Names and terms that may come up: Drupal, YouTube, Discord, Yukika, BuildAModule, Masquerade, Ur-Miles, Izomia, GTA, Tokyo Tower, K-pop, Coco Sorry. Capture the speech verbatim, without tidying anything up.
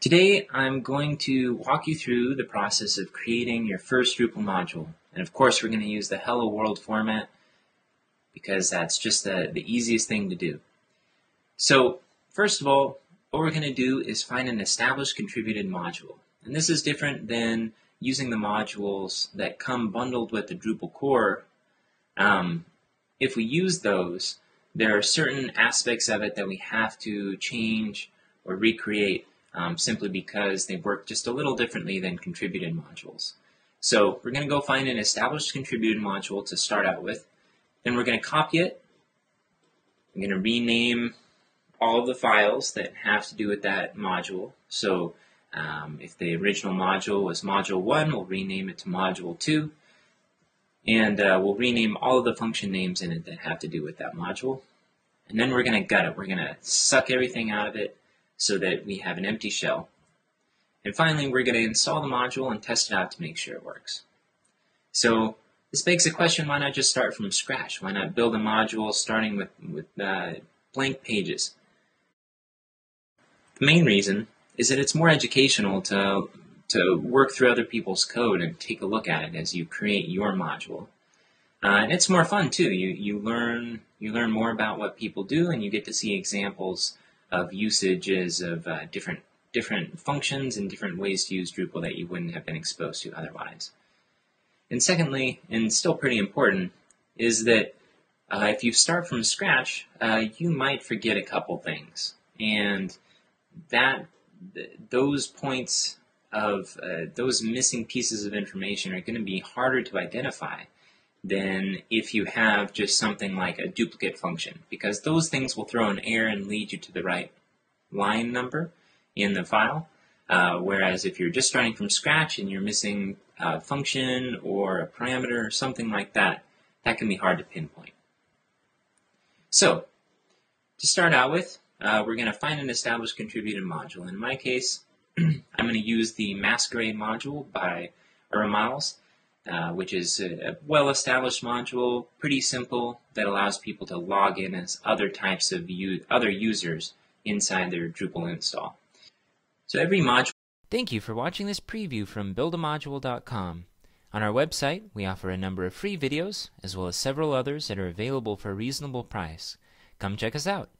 Today I'm going to walk you through the process of creating your first Drupal module. And of course we're going to use the Hello World format because that's just the, the easiest thing to do. So first of all, what we're going to do is find an established contributed module. And this is different than using the modules that come bundled with the Drupal core. Um, if we use those, there are certain aspects of it that we have to change or recreate Um, simply because they work just a little differently than contributed modules. So we're going to go find an established contributed module to start out with. Then we're going to copy it. I'm going to rename all of the files that have to do with that module. So um, if the original module was module one, we'll rename it to module two. And uh, we'll rename all of the function names in it that have to do with that module. And then we're going to gut it. We're going to suck everything out of it, so that we have an empty shell. And finally, we're going to install the module and test it out to make sure it works. So this begs the question, why not just start from scratch? Why not build a module starting with, with uh, blank pages? The main reason is that it's more educational to, to work through other people's code and take a look at it as you create your module. Uh, and it's more fun too. You, you, learn, you learn more about what people do, and you get to see examples of usages of uh, different different functions and different ways to use Drupal that you wouldn't have been exposed to otherwise. And secondly, and still pretty important, is that uh, if you start from scratch, uh, you might forget a couple things, and that th those points of uh, those missing pieces of information are going to be harder to identify than if you have just something like a duplicate function, because those things will throw an error and lead you to the right line number in the file, uh, whereas if you're just starting from scratch and you're missing a function or a parameter or something like that, that can be hard to pinpoint. So to start out with, uh, we're going to find an established contributed module. In my case, I'm going to use the Masquerade module by Ur-Miles. Uh, which is a, a well-established module, pretty simple, that allows people to log in as other types of u other users inside their Drupal install. So every module. Thank you for watching this preview from build a module dot com. On our website, we offer a number of free videos as well as several others that are available for a reasonable price. Come check us out.